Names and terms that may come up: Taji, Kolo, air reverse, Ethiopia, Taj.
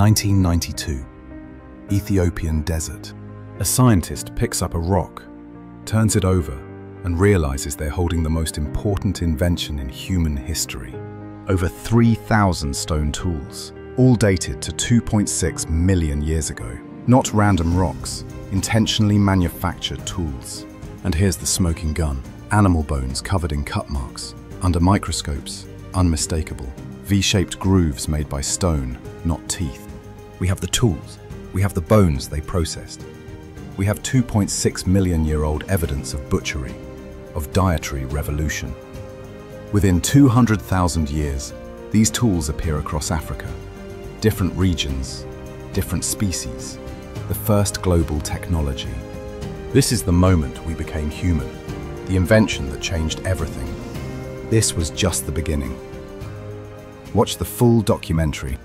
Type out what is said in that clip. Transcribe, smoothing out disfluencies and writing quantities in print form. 1992, Ethiopian desert. A scientist picks up a rock, turns it over, and realizes they're holding the most important invention in human history. Over 3,000 stone tools, all dated to 2.6 million years ago. Not random rocks, intentionally manufactured tools. And here's the smoking gun. Animal bones covered in cut marks. Under microscopes, unmistakable. V-shaped grooves made by stone, not teeth. We have the tools. We have the bones they processed. We have 2.6 million year old evidence of butchery, of dietary revolution. Within 200,000 years, these tools appear across Africa. Different regions, different species. The first global technology. This is the moment we became human, the invention that changed everything. This was just the beginning. Watch the full documentary.